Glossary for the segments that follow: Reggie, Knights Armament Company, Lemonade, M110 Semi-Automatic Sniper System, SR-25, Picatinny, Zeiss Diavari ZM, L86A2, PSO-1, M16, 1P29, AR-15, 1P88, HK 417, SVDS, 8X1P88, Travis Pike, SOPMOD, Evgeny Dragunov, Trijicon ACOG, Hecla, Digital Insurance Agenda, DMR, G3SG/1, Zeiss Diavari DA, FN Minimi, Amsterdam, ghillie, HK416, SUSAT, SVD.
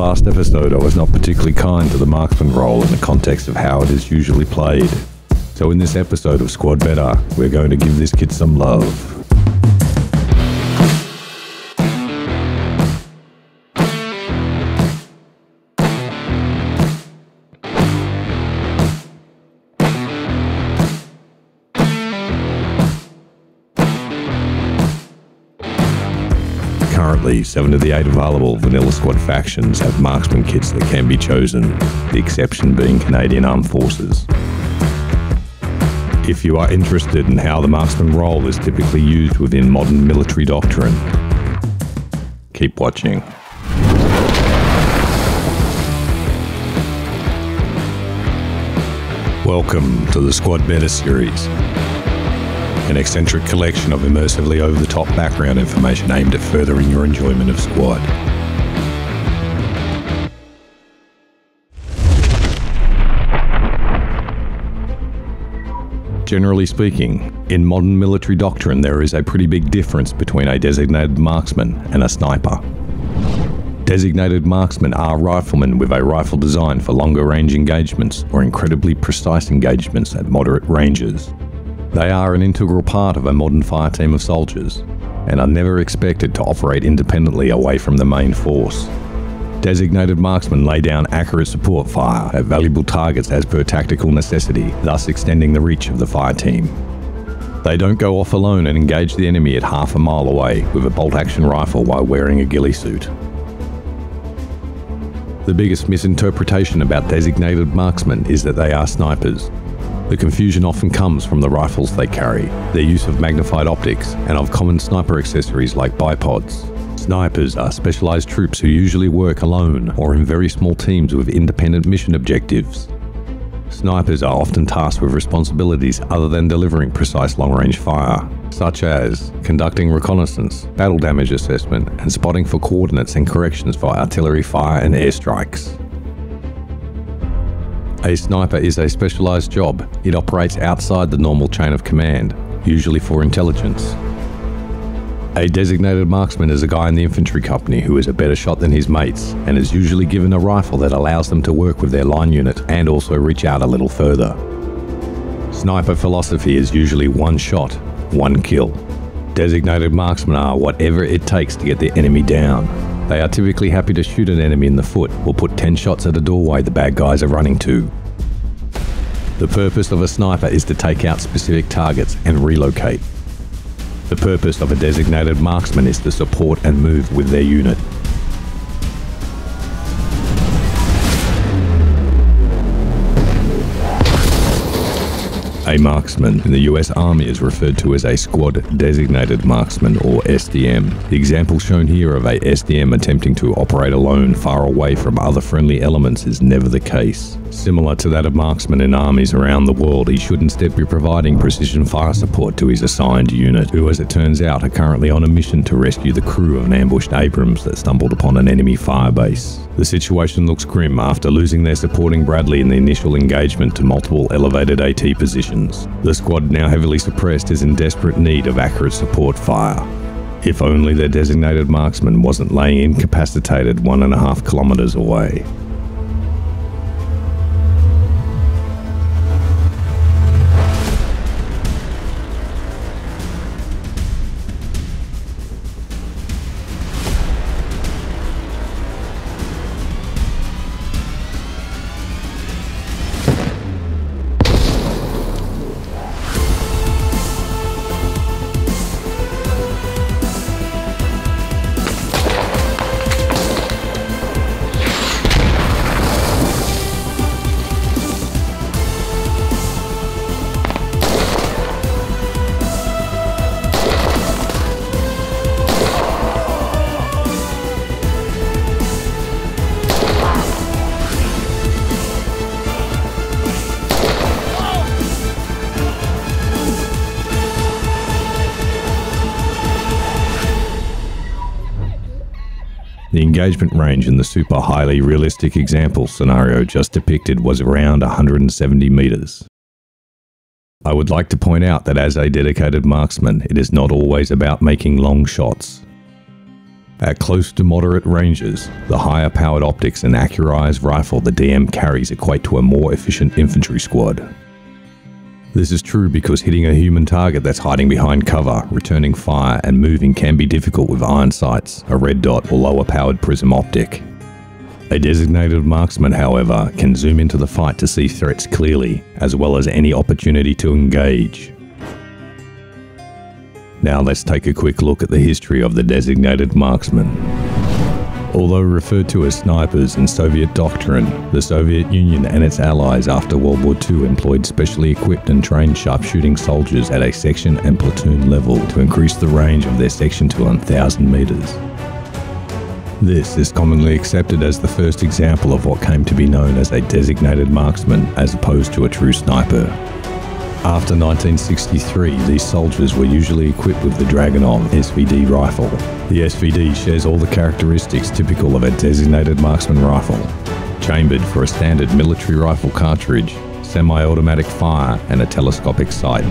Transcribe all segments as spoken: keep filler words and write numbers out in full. last episode, I was not particularly kind to the marksman role in the context of how it is usually played. So in this episode of Squad Better, we're going to give this kit some love. Currently, seven of the eight available Vanilla Squad factions have marksman kits that can be chosen, the exception being Canadian Armed Forces. If you are interested in how the marksman role is typically used within modern military doctrine, keep watching. Welcome to the Squad Better series, an eccentric collection of immersively over-the-top background information aimed at furthering your enjoyment of Squad. Generally speaking, in modern military doctrine there is a pretty big difference between a designated marksman and a sniper. Designated marksmen are riflemen with a rifle designed for longer range engagements or incredibly precise engagements at moderate ranges. They are an integral part of a modern fire team of soldiers, and are never expected to operate independently away from the main force. Designated marksmen lay down accurate support fire at valuable targets as per tactical necessity, thus extending the reach of the fire team. They don't go off alone and engage the enemy at half a mile away with a bolt-action rifle while wearing a ghillie suit. The biggest misinterpretation about designated marksmen is that they are snipers. The confusion often comes from the rifles they carry, their use of magnified optics, and of common sniper accessories like bipods. Snipers are specialized troops who usually work alone or in very small teams with independent mission objectives. Snipers are often tasked with responsibilities other than delivering precise long-range fire, such as conducting reconnaissance, battle damage assessment, and spotting for coordinates and corrections via artillery fire and airstrikes. A sniper is a specialized job. It operates outside the normal chain of command, usually for intelligence. A designated marksman is a guy in the infantry company who is a better shot than his mates and is usually given a rifle that allows them to work with their line unit and also reach out a little further. Sniper philosophy is usually one shot, one kill. Designated marksmen are whatever it takes to get the enemy down. They are typically happy to shoot an enemy in the foot or put ten shots at a doorway the bad guys are running to. The purpose of a sniper is to take out specific targets and relocate. The purpose of a designated marksman is to support and move with their unit. A marksman in the U S Army is referred to as a Squad Designated Marksman or S D M. The example shown here of a S D M attempting to operate alone far away from other friendly elements is never the case. Similar to that of marksmen in armies around the world, he should instead be providing precision fire support to his assigned unit, who as it turns out are currently on a mission to rescue the crew of an ambushed Abrams that stumbled upon an enemy firebase. The situation looks grim after losing their supporting Bradley in the initial engagement to multiple elevated AT positions. The squad, now heavily suppressed, is in desperate need of accurate support fire. If only their designated marksman wasn't laying incapacitated one and a half kilometers away. The engagement range in the super highly realistic example scenario just depicted was around one hundred seventy meters. I would like to point out that as a dedicated marksman, it is not always about making long shots. At close to moderate ranges, the higher powered optics and accurized rifle the D M carries equate to a more efficient infantry squad. This is true because hitting a human target that's hiding behind cover, returning fire and moving can be difficult with iron sights, a red dot or lower powered prism optic. A designated marksman, however, can zoom into the fight to see threats clearly, as well as any opportunity to engage. Now let's take a quick look at the history of the designated marksman. Although referred to as snipers in Soviet doctrine, the Soviet Union and its allies after World War Two employed specially equipped and trained sharpshooting soldiers at a section and platoon level to increase the range of their section to one thousand meters. This is commonly accepted as the first example of what came to be known as a designated marksman as opposed to a true sniper. After nineteen sixty-three, these soldiers were usually equipped with the Dragunov S V D rifle. The S V D shares all the characteristics typical of a designated marksman rifle. Chambered for a standard military rifle cartridge, semi-automatic fire and a telescopic sight.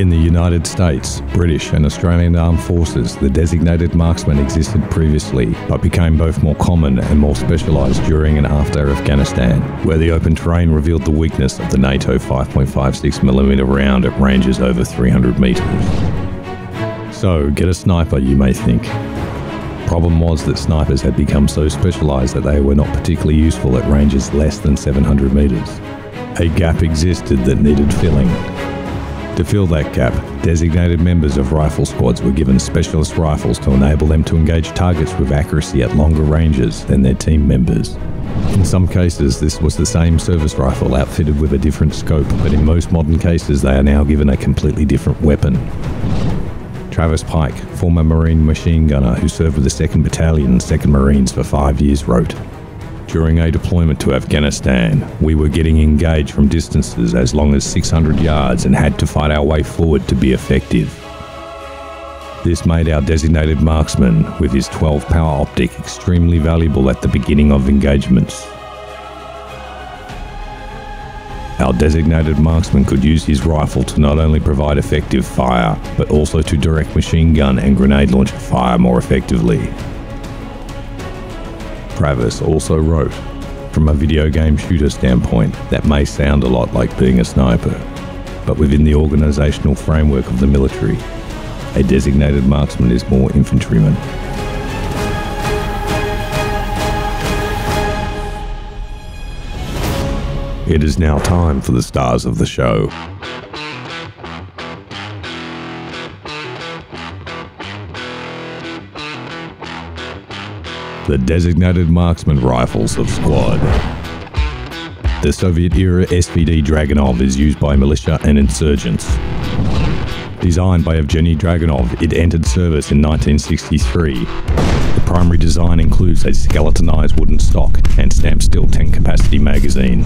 In the United States, British and Australian Armed Forces, the designated marksman existed previously, but became both more common and more specialised during and after Afghanistan, where the open terrain revealed the weakness of the NATO five point five six millimeter round at ranges over three hundred metres. So, get a sniper, you may think. Problem was that snipers had become so specialised that they were not particularly useful at ranges less than seven hundred metres. A gap existed that needed filling. To fill that gap, designated members of rifle squads were given specialist rifles to enable them to engage targets with accuracy at longer ranges than their team members. In some cases, this was the same service rifle outfitted with a different scope, but in most modern cases they are now given a completely different weapon. Travis Pike, former Marine machine gunner who served with the second Battalion and second Marines for five years, wrote, "During a deployment to Afghanistan, we were getting engaged from distances as long as six hundred yards and had to fight our way forward to be effective. This made our designated marksman, with his twelve power optic, extremely valuable at the beginning of engagements. Our designated marksman could use his rifle to not only provide effective fire, but also to direct machine gun and grenade launcher fire more effectively." Travis also wrote, "From a video game shooter standpoint, that may sound a lot like being a sniper, but within the organisational framework of the military, a designated marksman is more infantryman." It is now time for the stars of the show. The designated marksman rifles of squad. The Soviet-era S V D Dragunov is used by militia and insurgents. Designed by Evgeny Dragunov, it entered service in nineteen sixty-three. The primary design includes a skeletonized wooden stock and stamped steel ten capacity magazine.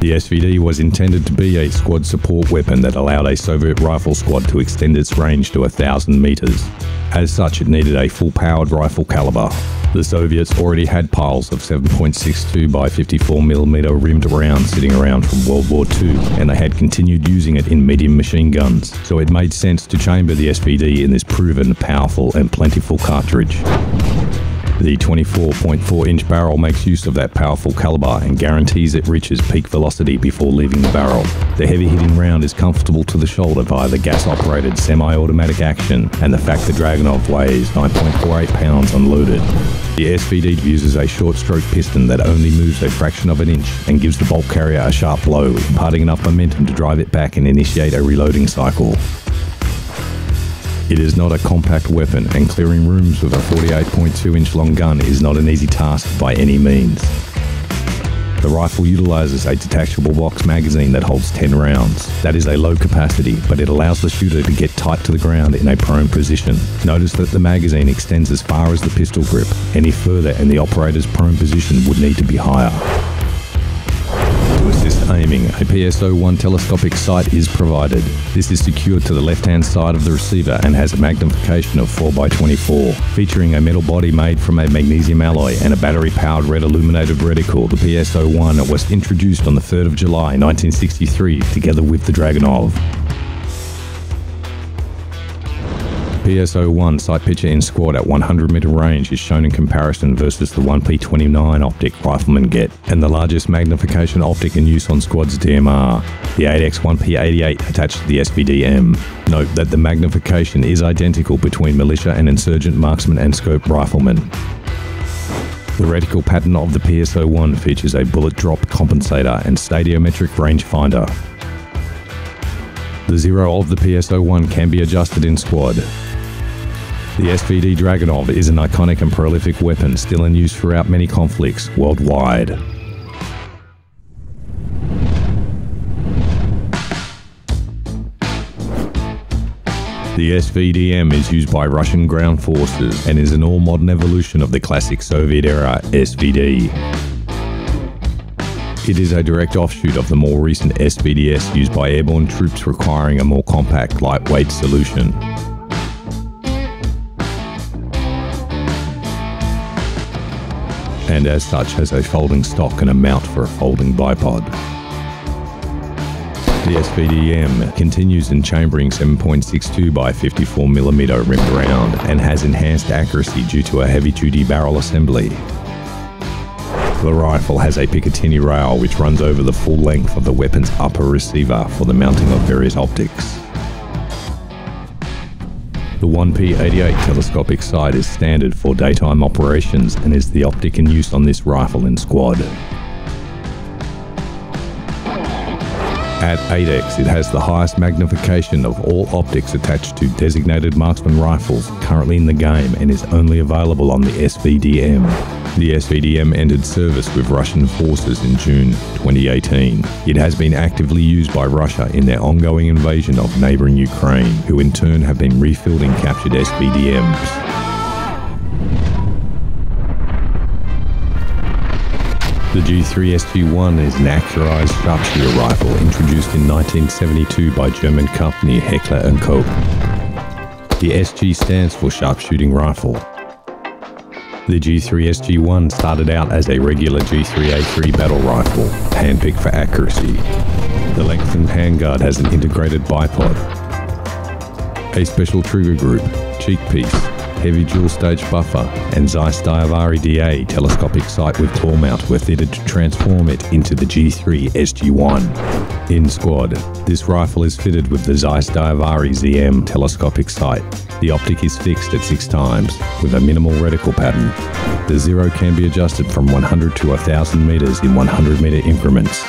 The S V D was intended to be a squad support weapon that allowed a Soviet rifle squad to extend its range to one thousand meters. As such, it needed a full-powered rifle caliber. The Soviets already had piles of seven point six two by fifty-four millimeter rimmed rounds sitting around from World War Two, and they had continued using it in medium machine guns, so it made sense to chamber the S V D in this proven, powerful and plentiful cartridge. The twenty-four point four inch barrel makes use of that powerful caliber and guarantees it reaches peak velocity before leaving the barrel. The heavy-hitting round is comfortable to the shoulder via the gas-operated semi-automatic action and the fact the Dragunov weighs nine point four eight pounds unloaded. The S V D uses a short-stroke piston that only moves a fraction of an inch and gives the bolt carrier a sharp blow, imparting enough momentum to drive it back and initiate a reloading cycle. It is not a compact weapon, and clearing rooms with a forty-eight point two inch long gun is not an easy task by any means. The rifle utilises a detachable box magazine that holds ten rounds. That is a low capacity, but it allows the shooter to get tight to the ground in a prone position. Notice that the magazine extends as far as the pistol grip. Any further and the operator's prone position would need to be higher. To assist aiming, a P S O one telescopic sight is provided. This is secured to the left-hand side of the receiver and has a magnification of four by twenty-four. Featuring a metal body made from a magnesium alloy and a battery-powered red illuminated reticle, the P S O one was introduced on the third of July nineteen sixty-three together with the Dragunov. P S O one sight picture in squad at one hundred meter range is shown in comparison versus the one P twenty-nine optic riflemen get, and the largest magnification optic in use on squad's D M R, the eight X one P eighty-eight attached to the S V D M. Note that the magnification is identical between militia and insurgent marksmen and scope riflemen. The reticle pattern of the P S O one features a bullet drop compensator and stadiometric rangefinder. The zero of the P S O one can be adjusted in squad. The S V D Dragunov is an iconic and prolific weapon still in use throughout many conflicts worldwide. The S V D M is used by Russian ground forces and is an all-modern evolution of the classic Soviet-era S V D. It is a direct offshoot of the more recent S V D S used by airborne troops, requiring a more compact, lightweight solution. And as such has a folding stock and a mount for a folding bipod. The S V D M continues in chambering seven point six two by fifty-four millimeter rimmed round and has enhanced accuracy due to a heavy-duty barrel assembly. The rifle has a Picatinny rail which runs over the full length of the weapon's upper receiver for the mounting of various optics. The one P eighty-eight telescopic sight is standard for daytime operations and is the optic in use on this rifle in squad. At eight X, it has the highest magnification of all optics attached to designated marksman rifles currently in the game and is only available on the S V D M. The S V D M entered service with Russian forces in June twenty eighteen. It has been actively used by Russia in their ongoing invasion of neighbouring Ukraine, who in turn have been refielding captured S V D Ms. The G three S G one is an accurized sharpshooter rifle introduced in nineteen seventy-two by German company Heckler and Co. The S G stands for sharpshooting rifle. The G three S G one started out as a regular G three A three battle rifle, handpicked for accuracy. The lengthened handguard has an integrated bipod, a special trigger group, cheek piece, heavy dual stage buffer, and Zeiss Diavari D A telescopic sight with claw mount were fitted to transform it into the G three S G one. In squad, this rifle is fitted with the Zeiss Diavari Z M telescopic sight. The optic is fixed at six times, with a minimal reticle pattern. The zero can be adjusted from one hundred to one thousand meters in one hundred meter increments.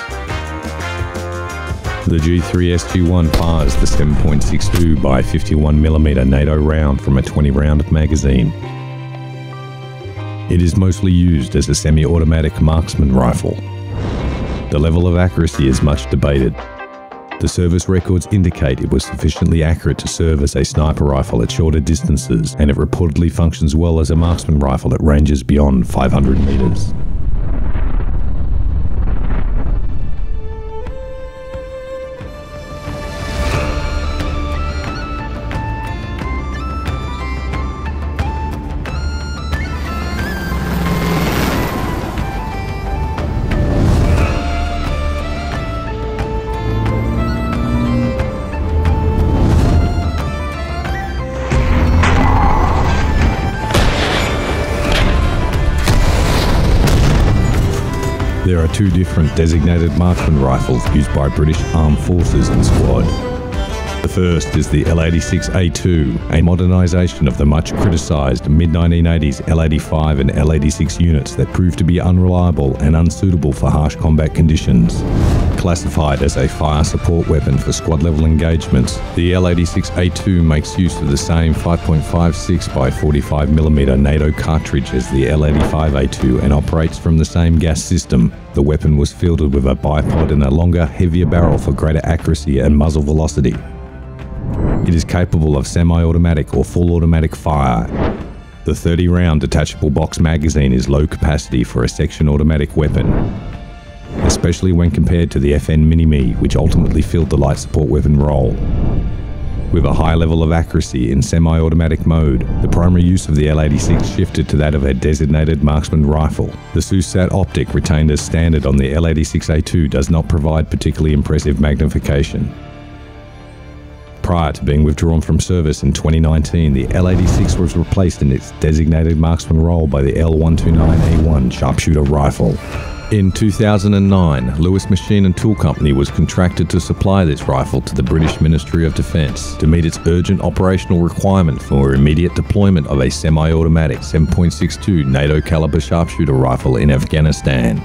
The G three S G one fires the seven point six two by fifty-one millimeter NATO round from a twenty round magazine. It is mostly used as a semi-automatic marksman rifle. The level of accuracy is much debated. The service records indicate it was sufficiently accurate to serve as a sniper rifle at shorter distances, and it reportedly functions well as a marksman rifle at ranges beyond five hundred meters. There are two different designated marksman rifles used by British Armed Forces in squad. The first is the L eighty-six A two, a modernisation of the much criticised mid nineteen eighties L eighty-five and L eighty-six units that proved to be unreliable and unsuitable for harsh combat conditions. Classified as a fire support weapon for squad level engagements, the L eighty-six A two makes use of the same five point five six by forty-five millimeter NATO cartridge as the L eighty-five A two and operates from the same gas system. The weapon was fielded with a bipod and a longer, heavier barrel for greater accuracy and muzzle velocity. It is capable of semi-automatic or full automatic fire. The thirty round detachable box magazine is low capacity for a section automatic weapon, especially when compared to the F N Minimi, which ultimately filled the light support weapon role. With a high level of accuracy in semi-automatic mode, the primary use of the L eighty-six shifted to that of a designated marksman rifle. The SUSAT optic retained as standard on the L eighty-six A two does not provide particularly impressive magnification. Prior to being withdrawn from service in twenty nineteen, the L eighty-six was replaced in its designated marksman role by the L one twenty-nine A one sharpshooter rifle. In two thousand nine, Lewis Machine and Tool Company was contracted to supply this rifle to the British Ministry of Defence to meet its urgent operational requirement for immediate deployment of a semi-automatic seven point six two NATO caliber sharpshooter rifle in Afghanistan.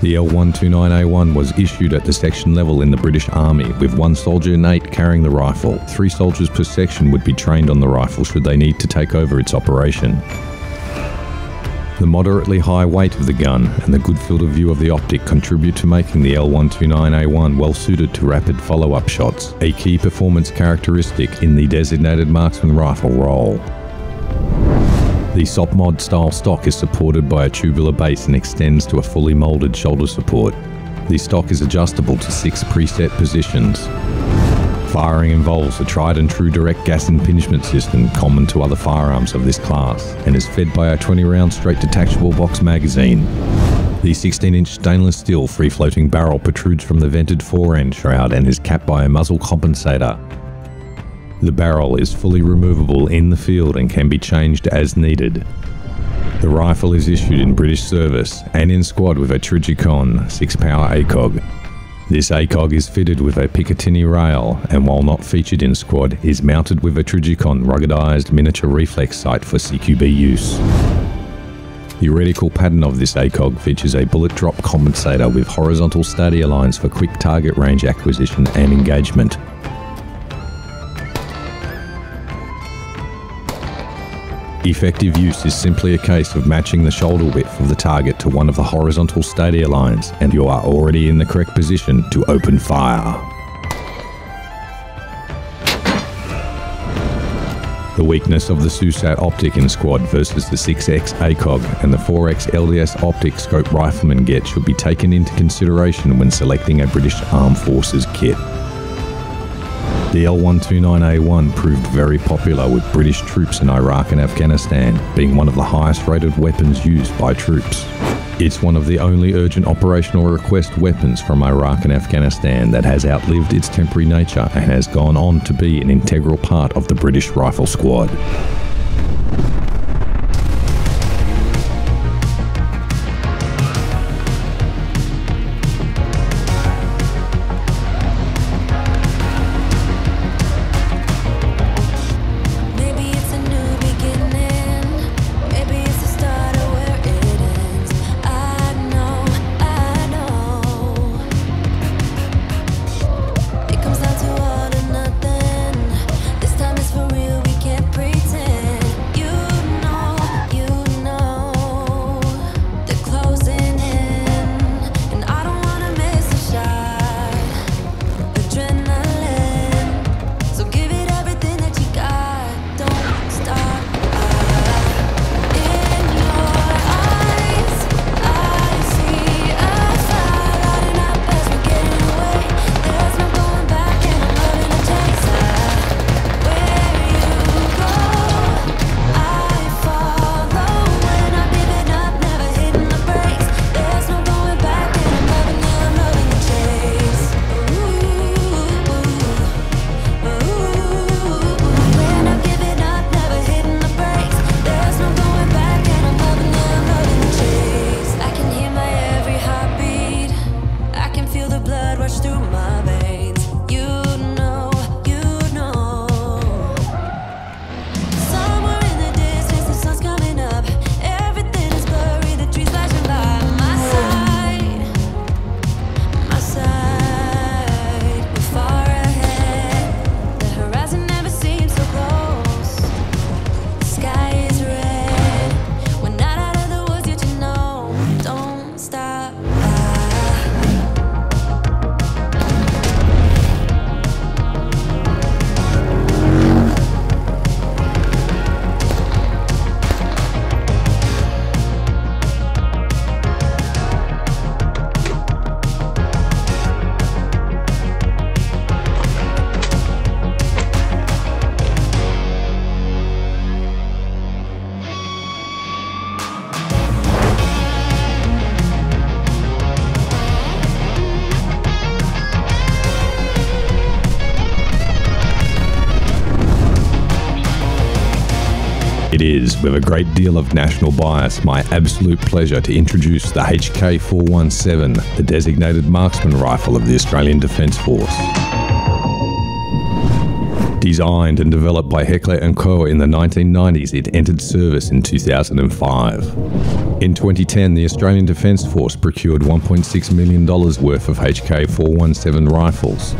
The L one twenty-nine A one was issued at the section level in the British Army, with one soldier in eight carrying the rifle. Three soldiers per section would be trained on the rifle should they need to take over its operation. The moderately high weight of the gun and the good field of view of the optic contribute to making the L one twenty-nine A one well suited to rapid follow-up shots, a key performance characteristic in the designated marksman rifle role. The SOPMOD style stock is supported by a tubular base and extends to a fully moulded shoulder support. The stock is adjustable to six preset positions. Firing involves a tried and true direct gas impingement system common to other firearms of this class and is fed by a twenty round straight detachable box magazine. The sixteen inch stainless steel free-floating barrel protrudes from the vented fore-end shroud and is capped by a muzzle compensator. The barrel is fully removable in the field and can be changed as needed. The rifle is issued in British service and in squad with a Trijicon six power A C O G. This A C O G is fitted with a Picatinny rail and, while not featured in squad, is mounted with a Trijicon ruggedized miniature reflex sight for C Q B use. The reticle pattern of this A C O G features a bullet drop compensator with horizontal stadia lines for quick target range acquisition and engagement. Effective use is simply a case of matching the shoulder width of the target to one of the horizontal stadia lines, and you are already in the correct position to open fire. The weakness of the SUSAT optic in squad versus the six X A C O G and the four X L D S optic scope rifleman get should be taken into consideration when selecting a British Armed Forces kit. The L one twenty-nine A one proved very popular with British troops in Iraq and Afghanistan, being one of the highest rated weapons used by troops. It's one of the only urgent operational request weapons from Iraq and Afghanistan that has outlived its temporary nature and has gone on to be an integral part of the British Rifle Squad. Pretend It is, with a great deal of national bias, my absolute pleasure to introduce the H K four seventeen, the designated marksman rifle of the Australian Defence Force. Designed and developed by Hecla and Co in the nineteen nineties, it entered service in two thousand five. In twenty ten, the Australian Defence Force procured one point six million dollars worth of H K four seventeen rifles.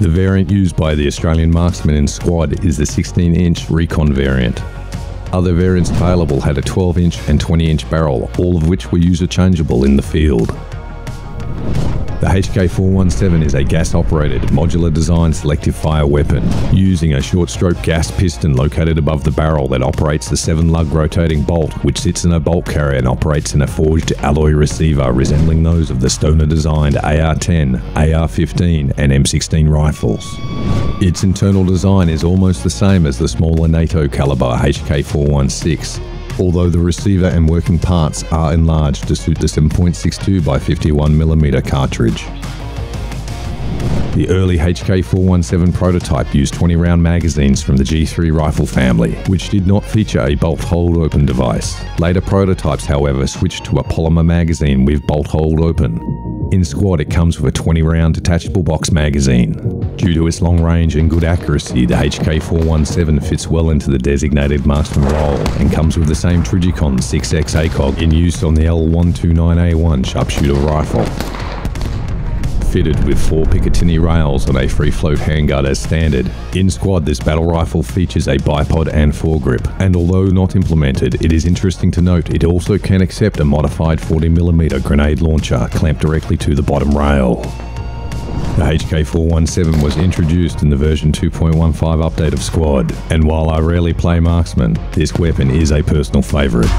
The variant used by the Australian marksmen in squad is the sixteen inch Recon variant. Other variants available had a twelve inch and twenty inch barrel, all of which were user-changeable in the field. The H K four seventeen is a gas-operated, modular design selective fire weapon, using a short-stroke gas piston located above the barrel that operates the seven lug rotating bolt, which sits in a bolt carrier and operates in a forged alloy receiver resembling those of the Stoner-designed A R ten, A R fifteen and M sixteen rifles. Its internal design is almost the same as the smaller NATO caliber H K four sixteen. Although the receiver and working parts are enlarged to suit the seven point six two by fifty-one millimeter cartridge. The early H K four seventeen prototype used twenty round magazines from the G three rifle family, which did not feature a bolt hold open device. Later prototypes, however, switched to a polymer magazine with bolt hold open. In squad, it comes with a twenty round detachable box magazine. Due to its long range and good accuracy, the H K four seventeen fits well into the designated marksman role and comes with the same Trijicon six X A C O G in use on the L one twenty-nine A one sharpshooter rifle. Fitted with four Picatinny rails on a free float handguard as standard. In squad, this battle rifle features a bipod and foregrip, and although not implemented, it is interesting to note it also can accept a modified forty millimeter grenade launcher clamped directly to the bottom rail. The H K four seventeen was introduced in the version two point fifteen update of Squad, and while I rarely play marksman, this weapon is a personal favourite.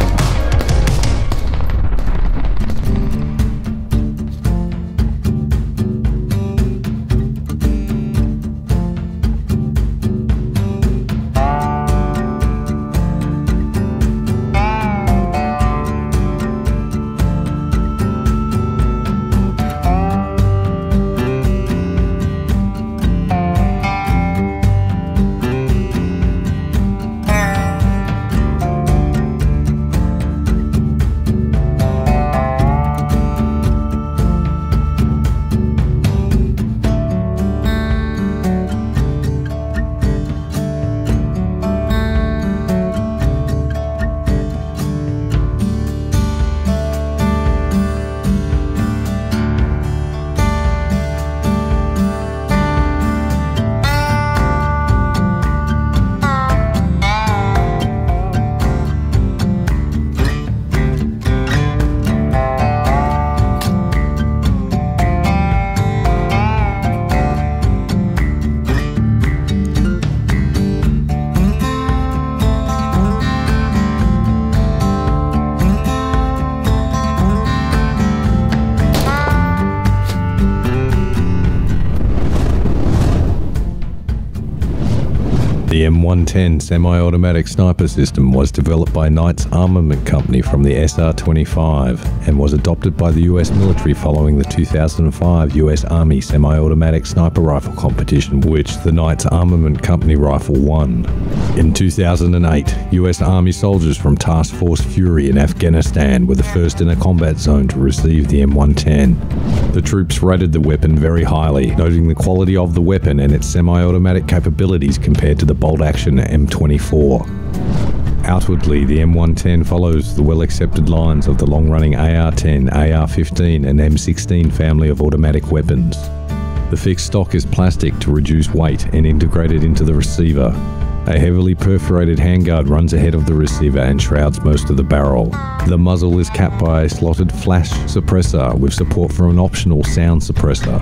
The M one ten Semi-Automatic Sniper System was developed by Knights Armament Company from the S R twenty-five and was adopted by the U S military following the two thousand five U S Army Semi-Automatic Sniper Rifle competition, which the Knights Armament Company rifle won. In two thousand eight, U S Army soldiers from Task Force Fury in Afghanistan were the first in a combat zone to receive the M one ten. The troops rated the weapon very highly, noting the quality of the weapon and its semi-automatic capabilities compared to the bolt-action M twenty-four. Outwardly, the M one ten follows the well-accepted lines of the long-running A R ten, A R fifteen and M sixteen family of automatic weapons. The fixed stock is plastic to reduce weight and integrated into the receiver. A heavily perforated handguard runs ahead of the receiver and shrouds most of the barrel. The muzzle is capped by a slotted flash suppressor with support for an optional sound suppressor.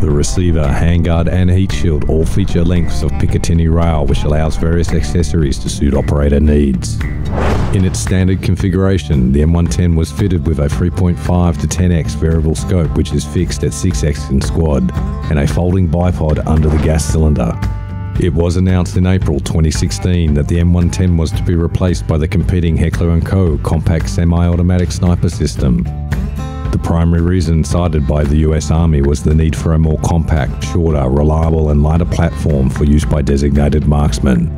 The receiver, handguard and heat shield all feature lengths of Picatinny rail, which allows various accessories to suit operator needs. In its standard configuration, the M one ten was fitted with a three point five to ten X variable scope, which is fixed at six X in squad, and a folding bipod under the gas cylinder. It was announced in April twenty sixteen that the M one ten was to be replaced by the competing Hecla and Co compact semi-automatic sniper system. The primary reason cited by the U S Army was the need for a more compact, shorter, reliable and lighter platform for use by designated marksmen.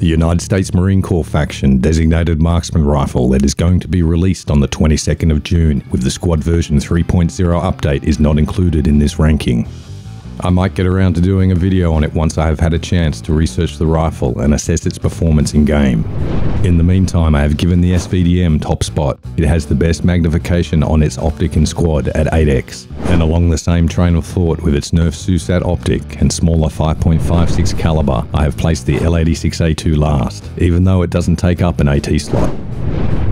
the United States Marine Corps faction designated marksman rifle that is going to be released on the twenty-second of June, with the squad version three point oh update is not included in this ranking. I might get around to doing a video on it once I have had a chance to research the rifle and assess its performance in game. In the meantime, I have given the S V D M top spot. It has the best magnification on its optic in squad at eight X, and along the same train of thought with its Nerf SUSAT optic and smaller five point five six caliber, I have placed the L eighty-six A two last, even though it doesn't take up an AT slot.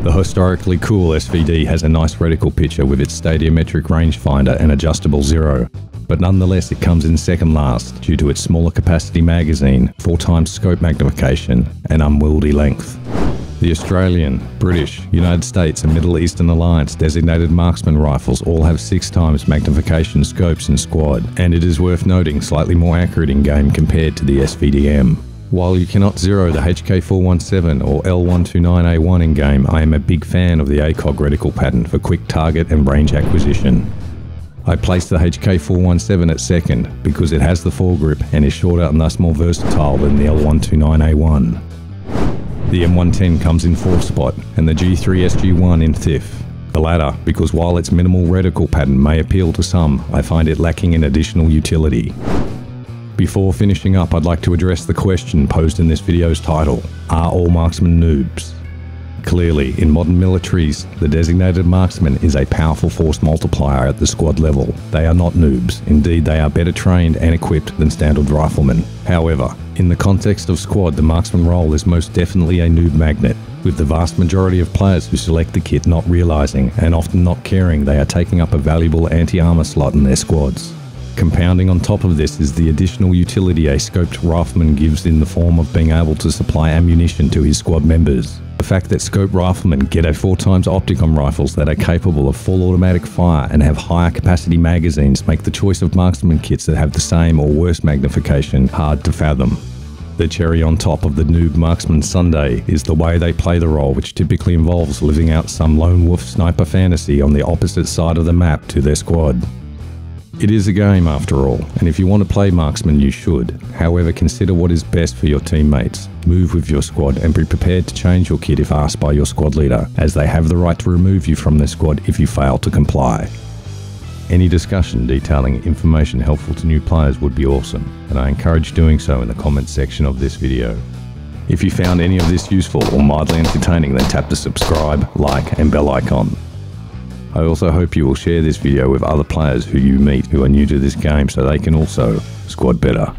The historically cool S V D has a nice reticle picture with its stadiumetric rangefinder and adjustable zero, but nonetheless it comes in second last due to its smaller capacity magazine, four times scope magnification and unwieldy length. The Australian, British, United States and Middle Eastern Alliance designated marksman rifles all have six times magnification scopes in squad, and it is worth noting slightly more accurate in game compared to the S V D M. While you cannot zero the H K four one seven or L one twenty-nine A one in game, I am a big fan of the ACOG reticle pattern for quick target and range acquisition. I placed the H K four one seven at second because it has the foregrip and is shorter and thus more versatile than the L one twenty-nine A one. The M one ten comes in fourth spot and the G three S G one in fifth. The latter because while its minimal reticle pattern may appeal to some, I find it lacking in additional utility. Before finishing up, I'd like to address the question posed in this video's title: are all marksmen noobs? Clearly, in modern militaries, the designated marksman is a powerful force multiplier at the squad level. They are not noobs. Indeed, they are better trained and equipped than standard riflemen. However, in the context of squad, the marksman role is most definitely a noob magnet, with the vast majority of players who select the kit not realizing and often not caring they are taking up a valuable anti-armor slot in their squads. Compounding on top of this is the additional utility a scoped rifleman gives in the form of being able to supply ammunition to his squad members. The fact that scoped riflemen get a four times optic on rifles that are capable of full automatic fire and have higher capacity magazines make the choice of marksman kits that have the same or worse magnification hard to fathom. The cherry on top of the noob marksman sundae is the way they play the role, which typically involves living out some lone wolf sniper fantasy on the opposite side of the map to their squad. It is a game after all, and if you want to play marksman you should. However, consider what is best for your teammates, move with your squad and be prepared to change your kit if asked by your squad leader, as they have the right to remove you from their squad if you fail to comply. Any discussion detailing information helpful to new players would be awesome, and I encourage doing so in the comments section of this video. If you found any of this useful or mildly entertaining, then tap the subscribe, like and bell icon. I also hope you will share this video with other players who you meet who are new to this game so they can also squad better.